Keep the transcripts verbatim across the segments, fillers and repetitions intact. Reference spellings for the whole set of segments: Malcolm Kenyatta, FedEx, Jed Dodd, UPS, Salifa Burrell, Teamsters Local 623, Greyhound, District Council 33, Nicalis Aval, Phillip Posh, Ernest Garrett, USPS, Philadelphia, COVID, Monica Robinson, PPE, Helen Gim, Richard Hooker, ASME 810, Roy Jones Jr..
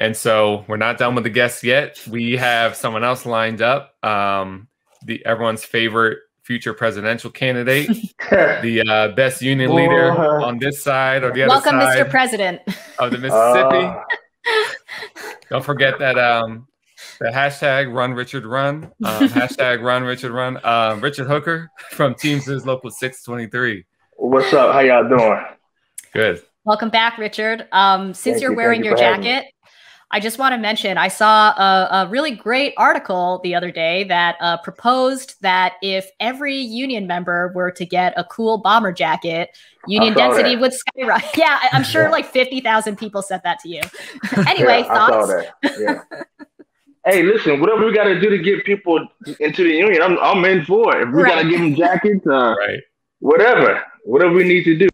And so we're not done with the guests yet. We have someone else lined up. Um, the everyone's favorite future presidential candidate, the uh, best union leader uh, on this side or the other welcome, side Mister President of the Mississippi. Uh. Don't forget that um, the hashtag Run Richard Run, um, hashtag Run Richard Run. Um, Richard Hooker from Teamsters Local six twenty-three. What's up? How y'all doing? Good. Welcome back, Richard. Um, since thank you're you, wearing your you jacket, I just want to mention, I saw a, a really great article the other day that uh, proposed that if every union member were to get a cool bomber jacket, union density that. would skyrocket. Yeah, I'm sure yeah. like fifty thousand people said that to you. Anyway, yeah, thoughts? I saw that. Yeah. Hey, listen, whatever we got to do to get people into the union, I'm, I'm in for it. If we right. got to give them jackets, uh, right. whatever, whatever we need to do.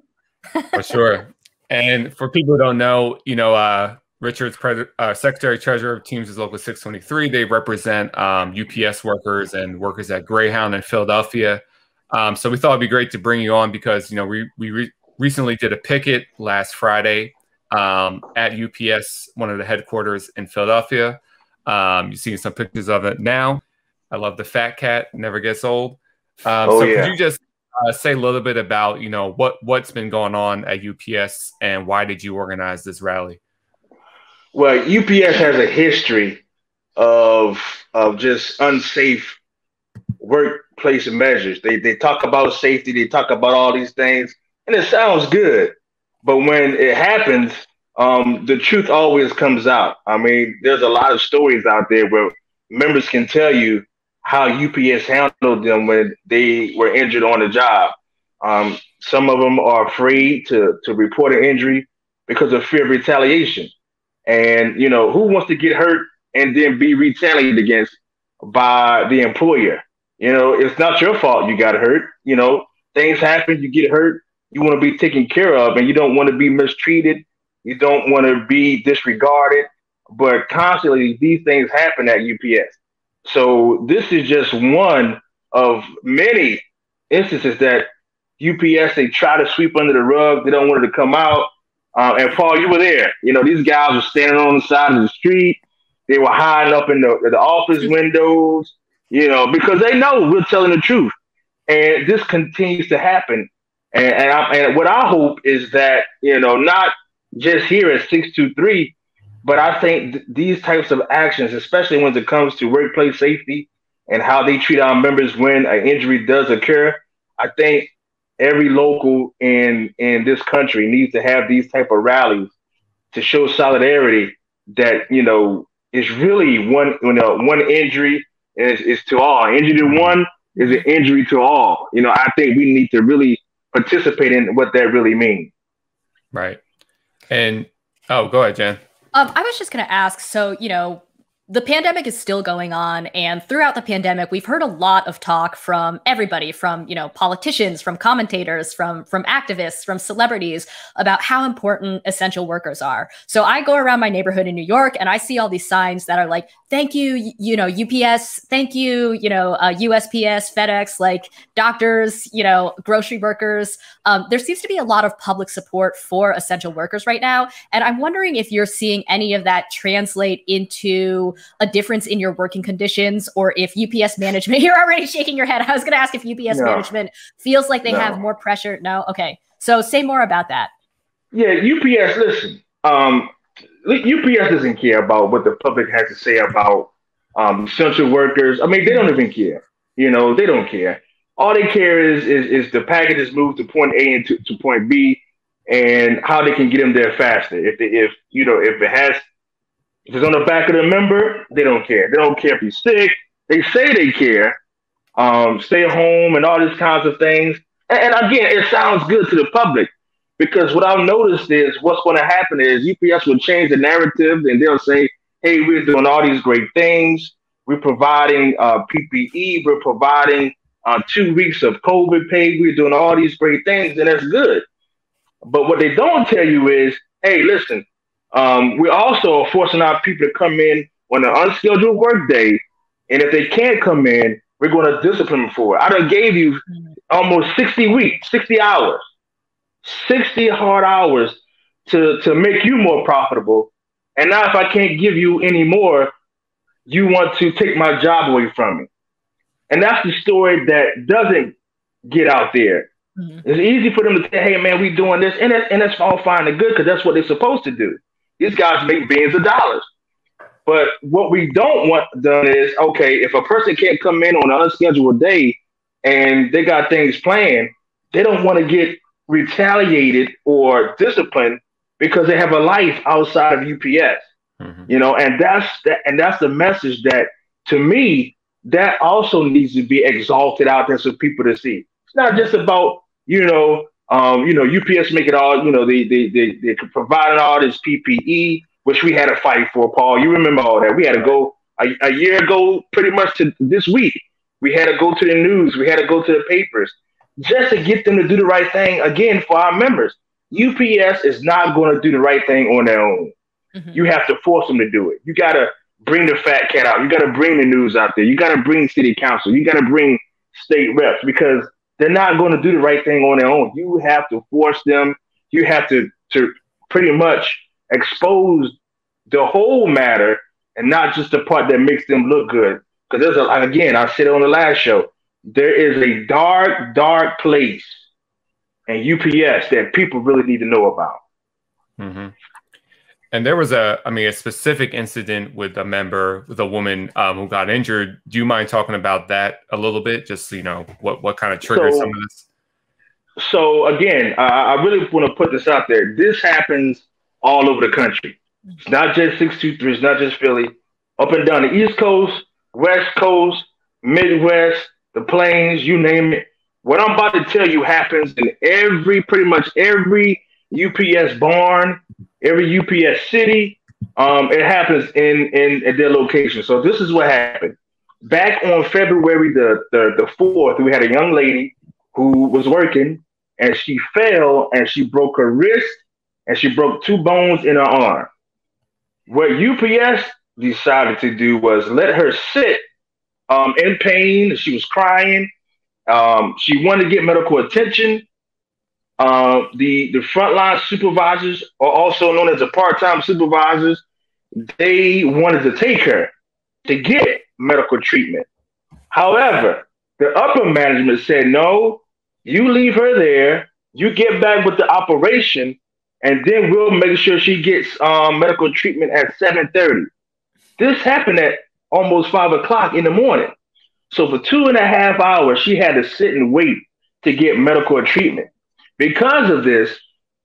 For sure. And for people who don't know, you know, uh, Richard's uh, Secretary Treasurer of Teamsters Local six twenty-three. They represent um, U P S workers and workers at Greyhound in Philadelphia. Um, so we thought it'd be great to bring you on because, you know, we, we re recently did a picket last Friday um, at U P S, one of the headquarters in Philadelphia. Um, you're seeing some pictures of it now. I love the fat cat, never gets old. Um, oh, so yeah. Could you just uh, say a little bit about, you know, what, what's been going on at U P S and why did you organize this rally? Well, U P S has a history of of just unsafe workplace measures. They they talk about safety, they talk about all these things, and it sounds good, but when it happens, um, the truth always comes out. I mean, there's a lot of stories out there where members can tell you how U P S handled them when they were injured on the job. Um, some of them are afraid to to report an injury because of fear of retaliation. And, you know, who wants to get hurt and then be retaliated against by the employer? You know, it's not your fault you got hurt. You know, things happen, you get hurt, you want to be taken care of, and you don't want to be mistreated. You don't want to be disregarded. But constantly, these things happen at U P S. So this is just one of many instances that U P S, they try to sweep under the rug. They don't want it to come out. Uh, and Paul, you were there. You know, these guys were standing on the side of the street. They were hiding up in the, the office windows, you know, because they know we're telling the truth. And this continues to happen. And, and, I, and what I hope is that, you know, not just here at six two three, but I think th these types of actions, especially when it comes to workplace safety and how they treat our members when an injury does occur, I think every local in in this country needs to have these type of rallies to show solidarity that, you know, it's really one, you know, one injury is, is to all. Injury to one is an injury to all. You know, I think we need to really participate in what that really means. Right. And, oh, go ahead, Jen. Um, I was just going to ask, so, you know, the pandemic is still going on, and throughout the pandemic, we've heard a lot of talk from everybody, from, you know, politicians, from commentators, from from activists, from celebrities about how important essential workers are. So I go around my neighborhood in New York, and I see all these signs that are like, thank you, you know, U P S, thank you, you know, uh, U S P S, FedEx, like doctors, you know, grocery workers. Um, there seems to be a lot of public support for essential workers right now, and I'm wondering if you're seeing any of that translate into a difference in your working conditions, or if U P S management, you're already shaking your head. I was going to ask if U P S no. management feels like they no. have more pressure. No. Okay. So say more about that. Yeah. U P S, listen, um, U P S doesn't care about what the public has to say about um, essential workers. I mean, they don't even care, you know, they don't care. All they care is, is, is the packages move to point A and to, to point B and how they can get them there faster. If they, if, you know, if it has, if it's on the back of the member, they don't care. They don't care if you're sick. They say they care. Um, stay home and all these kinds of things. And, and again, it sounds good to the public because what I've noticed is what's going to happen is U P S will change the narrative and they'll say, hey, we're doing all these great things. We're providing uh, P P E. We're providing uh, two weeks of COVID pay. We're doing all these great things, and that's good. But what they don't tell you is, hey, listen, Um, we're also forcing our people to come in on an unscheduled work day. And if they can't come in, we're going to discipline them for it. I done gave you almost sixty weeks, sixty hours, sixty hard hours to, to make you more profitable. And now if I can't give you any more, you want to take my job away from me. And that's the story that doesn't get out there. Mm-hmm. It's easy for them to say, hey, man, we doing this. And that's, and that's all fine and good because that's what they're supposed to do. These guys make billions of dollars. But what we don't want done is, okay, if a person can't come in on an unscheduled day and they got things planned, they don't want to get retaliated or disciplined because they have a life outside of U P S. Mm-hmm. You know, and that's that, and that's the message that, to me, that also needs to be exalted out there so people to see. It's not just about, you know, um, you know, U P S make it all, you know, they they they they provided all this P P E, which we had a fight for, Paul. You remember all that. We had to go a, a year ago, pretty much to this week. We had to go to the news. We had to go to the papers just to get them to do the right thing again for our members. U P S is not going to do the right thing on their own. Mm-hmm. You have to force them to do it. You got to bring the fat cat out. You got to bring the news out there. You got to bring city council. You got to bring state reps because they're not going to do the right thing on their own. You have to force them. You have to, to pretty much expose the whole matter and not just the part that makes them look good. Because there's a, again, I said it on the last show, there is a dark, dark place in U P S that people really need to know about. Mm-hmm. And there was a, I mean, a specific incident with a member, with a woman um, who got injured. Do you mind talking about that a little bit? Just, you know, what, what kind of triggered so, some of this? So again, I, I really want to put this out there. This happens all over the country. It's not just six two three, it's not just Philly. Up and down the East Coast, West Coast, Midwest, the Plains, you name it. What I'm about to tell you happens in every, pretty much every U P S barn, every U P S city, um, it happens in, in at their location. So this is what happened. Back on February the, the, the fourth, we had a young lady who was working, and she fell, and she broke her wrist, and she broke two bones in her arm. What U P S decided to do was let her sit um, in pain. She was crying. Um, she wanted to get medical attention. Uh, the the frontline supervisors, are also known as the part-time supervisors, they wanted to take her to get medical treatment. However, the upper management said, no, you leave her there, you get back with the operation, and then we'll make sure she gets um, medical treatment at seven thirty. This happened at almost five o'clock in the morning. So for two and a half hours, she had to sit and wait to get medical treatment. Because of this,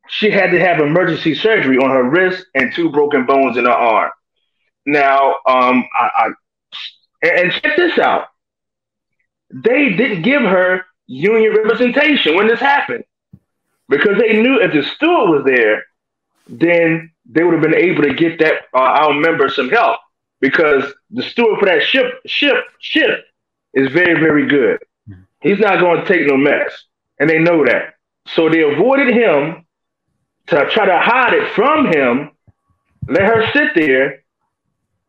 she had to have emergency surgery on her wrist and two broken bones in her arm. Now, um, I, I and check this out. They didn't give her union representation when this happened because they knew if the steward was there, then they would have been able to get that uh, our member some help because the steward for that ship, ship, ship is very, very good. He's not going to take no mess, and they know that. So they avoided him to try to hide it from him, let her sit there,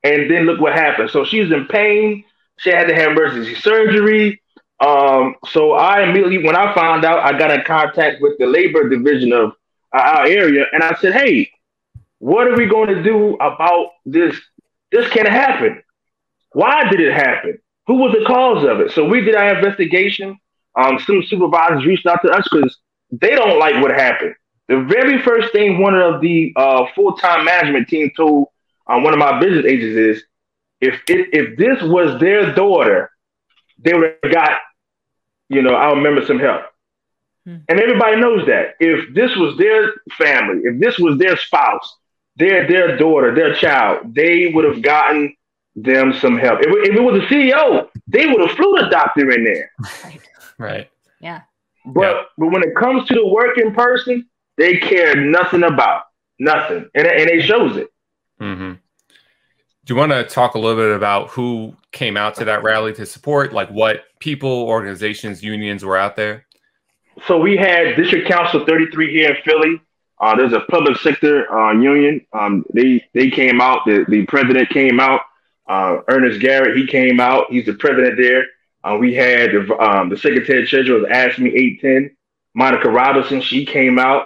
and then look what happened. So she's in pain. She had to have emergency surgery. Um, so I immediately, when I found out, I got in contact with the labor division of our area, and I said, hey, what are we going to do about this? This can't happen. Why did it happen? Who was the cause of it? So we did our investigation. Um, some supervisors reached out to us because they don't like what happened. The very first thing one of the uh, full-time management team told um, one of my business agents is, if, if if this was their daughter, they would have got, you know, our members some help. Hmm. And everybody knows that. If this was their family, if this was their spouse, their their daughter, their child, they would have gotten them some help. If, if it was a C E O, they would have flew the doctor in there. Right. Right. Yeah. But, yeah. but when it comes to the working person, they care nothing about nothing. And, and it shows it. Mm-hmm. Do you want to talk a little bit about who came out to that rally to support, like what people, organizations, unions were out there? So we had District Council thirty-three here in Philly. Uh, there's a public sector uh, union. Um, they, they came out. The, the president came out. Uh, Ernest Garrett, he came out. He's the president there. Uh, we had um, the Secretary of Treasury of A S M E eight ten, Monica Robinson, she came out.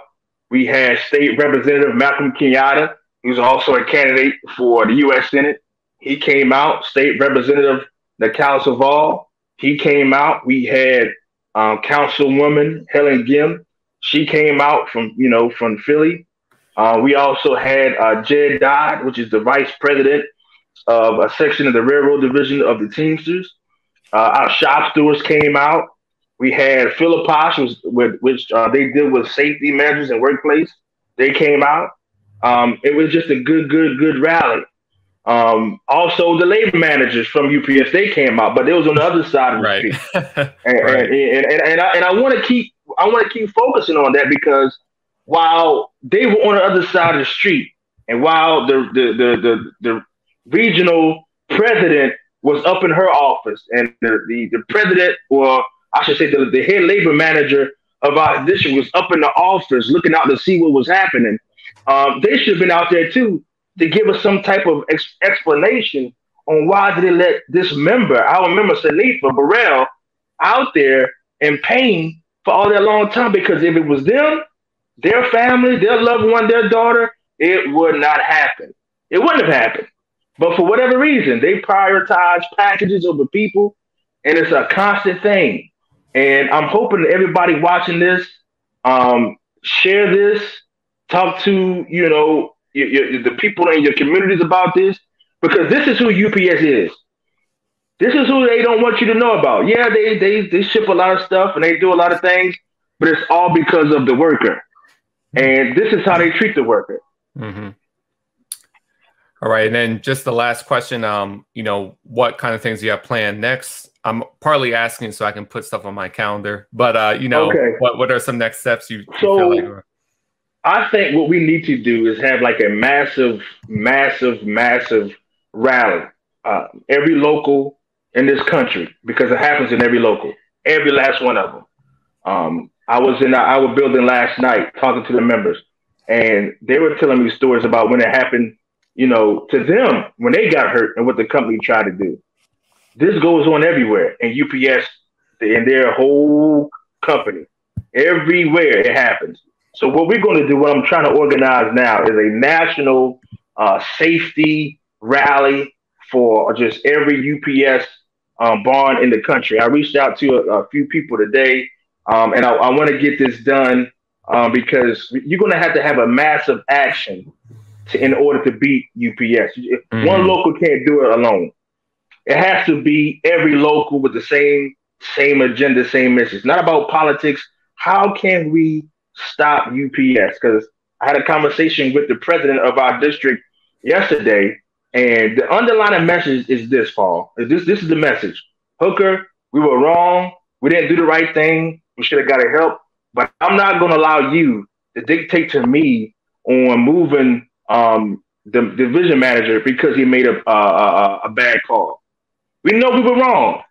We had State Representative Malcolm Kenyatta, He's also a candidate for the U S Senate. He came out, State Representative Nicalis Aval. He came out. We had um, Councilwoman Helen Gim. She came out from, you know, from Philly. Uh, we also had uh, Jed Dodd, which is the vice president of a section of the Railroad Division of the Teamsters. Uh, our shop stewards came out. We had Phillip Posh, with, which uh, they deal with safety measures and workplace. They came out. Um, it was just a good, good, good rally. Um, also, the labor managers from U P S, they came out, but it was on the other side of the street. And, right. and, and, and, and I, and I want to keep I want to keep focusing on that, because while they were on the other side of the street, and while the the the the, the regional president was up in her office, and the, the, the president, or I should say the, the head labor manager of our district was up in the office looking out to see what was happening, um, they should have been out there too to give us some type of ex explanation on why did they let this member, our member Salifa Burrell, out there in pain for all that long time. Because if it was them, their family, their loved one, their daughter, it would not happen. It wouldn't have happened. But for whatever reason, they prioritize packages over people, and it's a constant thing. And I'm hoping that everybody watching this, um, share this, talk to, you know, your, your, the people in your communities about this, because this is who U P S is. This is who they don't want you to know about. Yeah, they, they, they ship a lot of stuff and they do a lot of things, but it's all because of the worker. And this is how they treat the worker. Mm-hmm. All right. And then just the last question, um, you know, what kind of things do you have planned next? I'm partly asking so I can put stuff on my calendar, but, uh, you know, okay. what, what are some next steps you, you so, feel like are? I think what we need to do is have like a massive, massive, massive rally. Uh, every local in this country, because it happens in every local, every last one of them. Um, I was in our building last night talking to the members, and they were telling me stories about when it happened, you know, to them, when they got hurt and what the company tried to do. This goes on everywhere, and U P S and their whole company, everywhere it happens. So what we're going to do, what I'm trying to organize now, is a national uh, safety rally for just every U P S um, barn in the country. I reached out to a, a few people today. Um, and I, I want to get this done um, because you're going to have to have a massive action to, in order to beat U P S. Mm-hmm. One local can't do it alone. It has to be every local with the same same agenda, same message. Not about politics. How can we stop U P S? Because I had a conversation with the president of our district yesterday, and the underlying message is this, Paul. This, this is the message. Hooker, we were wrong. We didn't do the right thing. We should have got our help, but I'm not going to allow you to dictate to me on moving um, the division manager because he made a, a, a bad call. We know we were wrong,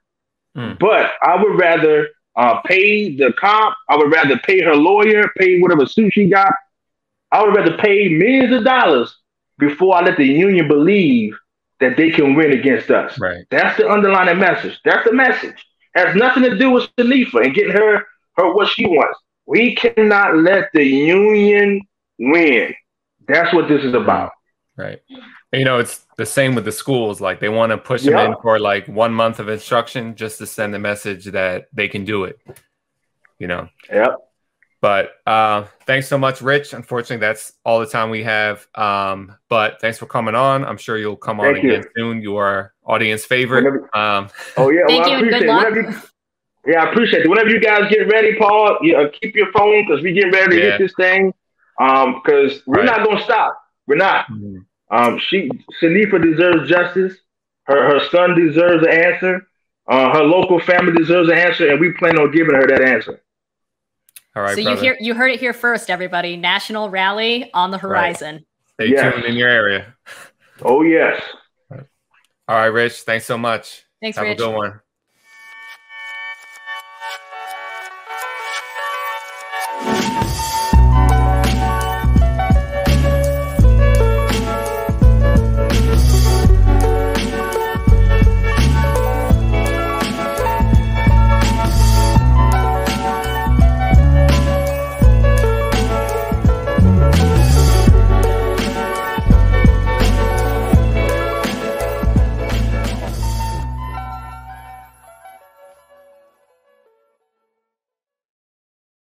mm. but I would rather uh, pay the cop. I would rather pay her lawyer, pay whatever suit she got. I would rather pay millions of dollars before I let the union believe that they can win against us. Right. That's the underlying message. That's the message. Has nothing to do with Salifa and getting her, her what she wants. We cannot let the union win. That's what this is about. Right. And, you know, it's the same with the schools. Like, they want to push yeah. them in for like one month of instruction just to send the message that they can do it, you know? Yep. But uh, thanks so much, Rich. Unfortunately, that's all the time we have. Um, but thanks for coming on. I'm sure you'll come on Thank again you. soon. You are audience favorite. Whenever, um, oh, yeah. Thank well, you. I appreciate Good luck. You, yeah, I appreciate it. Whenever you guys get ready, Paul, you know, keep your phone, because we're getting ready to yeah. hit this thing. Because um, we're right. not going to stop. We're not. Mm-hmm. um, she Salifa deserves justice. Her, her son deserves an answer. Uh, her local family deserves an answer. And we plan on giving her that answer. All right, so brother. you hear you heard it here first, everybody. National rally on the horizon. Right. Stay yes. tuned in your area. Oh yes. All right, Rich. Thanks so much. Thanks, Have Rich. Have a good one.